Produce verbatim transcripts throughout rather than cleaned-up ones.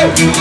What you want?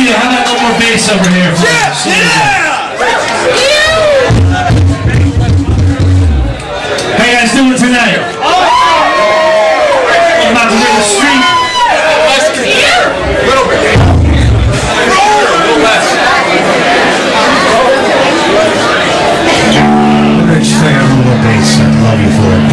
see you. How about no more bass over here? Yeah! Yeah! How you guys doing tonight? I'm about to hit the street. A little bit. A little less. I'm going to just play a little bass. I love you for it.